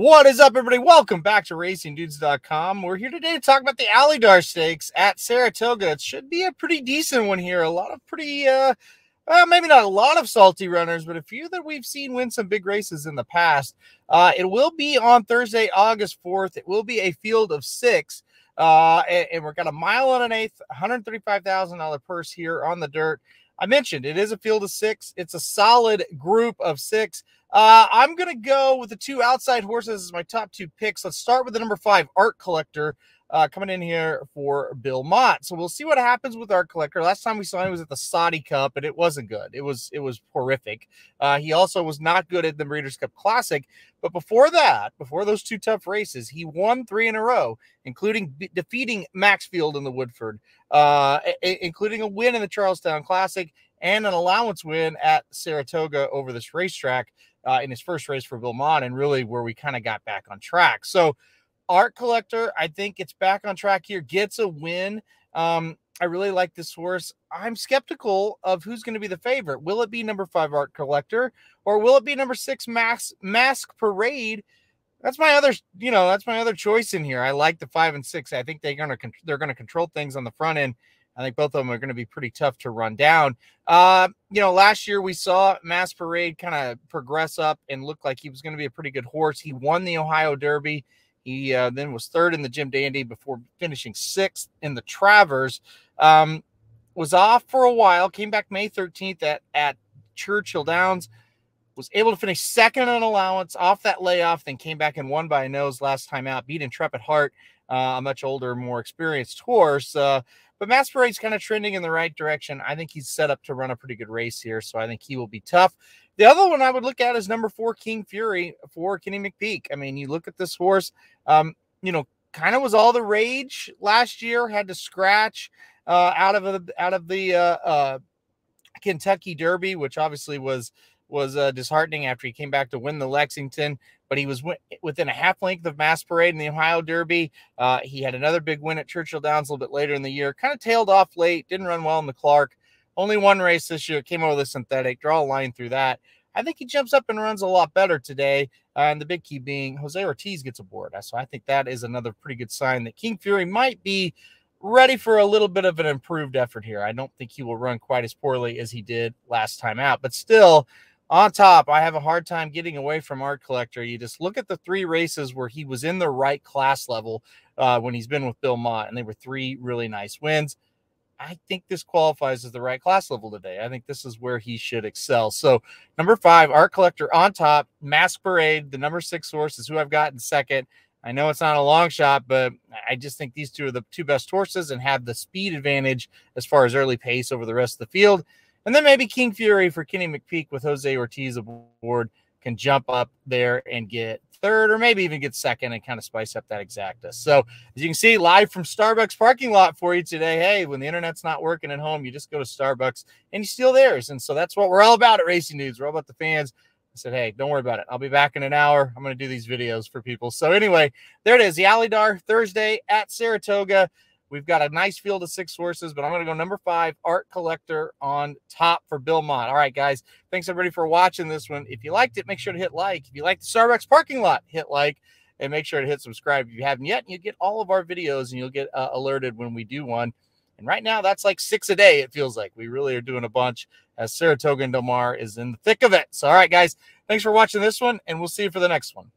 What is up, everybody? Welcome back to RacingDudes.com. We're here today to talk about the Alydar Stakes at Saratoga. It should be a pretty decent one here. A lot of pretty, well, maybe not a lot of salty runners, but a few that we've seen win some big races in the past. It will be on Thursday, August 4th. It will be a field of six. And we've got a mile and an eighth, $135,000 purse here on the dirt. I mentioned it is a field of six. It's a solid group of six. I'm going to go with the two outside horses as my top two picks. Let's start with the number 5, Art Collector, coming in here for Bill Mott. So we'll see what happens with Art Collector. Last time we saw him was at the Saudi Cup, and it wasn't good. It was horrific. He also was not good at the Breeders' Cup Classic. But before that, before those two tough races, he won 3 in a row, including defeating Maxfield in the Woodford, including a win in the Charlestown Classic and an allowance win at Saratoga over this racetrack in his first race for Bill Mott, and really where we kind of got back on track. So Art Collector, I think it's back on track here, gets a win. I really like this horse. I'm skeptical of who's going to be the favorite. Will it be number 5, Art Collector, or will it be number 6, Mask Parade? That's my other, that's my other choice in here. I like the 5 and 6. I think they're going to control things on the front end. I think both of them are going to be pretty tough to run down. Last year we saw Mask Parade kind of progress up and look like he was going to be a pretty good horse. He won the Ohio Derby. He then was 3rd in the Jim Dandy before finishing 6th in the Travers. Was off for a while, came back May 13th at Churchill Downs, was able to finish 2nd on allowance off that layoff, then came back and won by a nose last time out, beat Intrepid Heart, a much older, more experienced horse. But Mask Parade's kind of trending in the right direction. I think he's set up to run a pretty good race here, so I think he will be tough. The other one I would look at is number 4, King Fury for Kenny McPeak. I mean, you look at this horse, kind of was all the rage last year, had to scratch out of the Kentucky Derby, which obviously was disheartening after he came back to win the Lexington, but he was within a half length of Mask Parade in the Ohio Derby. He had another big win at Churchill Downs a little bit later in the year, kind of tailed off late, didn't run well in the Clark. Only one race this year, came over the synthetic, draw a line through that. I think he jumps up and runs a lot better today, and the big key being Jose Ortiz gets aboard. So I think that is another pretty good sign that King Fury might be ready for a little bit of an improved effort here. I don't think he will run quite as poorly as he did last time out, but still – on top, I have a hard time getting away from Art Collector. You just look at the 3 races where he was in the right class level when he's been with Bill Mott, and they were 3 really nice wins. I think this qualifies as the right class level today. I think this is where he should excel. So number 5, Art Collector on top, Mask Parade, the number 6 horse is who I've got in second. I know it's not a long shot, but I just think these two are the 2 best horses and have the speed advantage as far as early pace over the rest of the field. And then maybe King Fury for Kenny McPeak with Jose Ortiz aboard can jump up there and get 3rd or maybe even get 2nd and kind of spice up that exacta. So as you can see, live from Starbucks parking lot for you today. Hey, when the internet's not working at home, you just go to Starbucks and you steal theirs. And so that's what we're all about at Racing Dudes. We're all about the fans. I said, hey, don't worry about it. I'll be back in an hour. I'm going to do these videos for people. So anyway, there it is. The Alydar Thursday at Saratoga. We've got a nice field of 6 horses, but I'm going to go number 5, Art Collector on top for Bill Mott. All right, guys, thanks everybody for watching this one. If you liked it, make sure to hit like. If you like the Starbucks parking lot, hit like, and make sure to hit subscribe if you haven't yet. And you get all of our videos, and you'll get alerted when we do one. And right now, that's like 6 a day, it feels like. We really are doing a bunch as Saratoga and Del Mar is in the thick of it. So, all right, guys, thanks for watching this one, and we'll see you for the next one.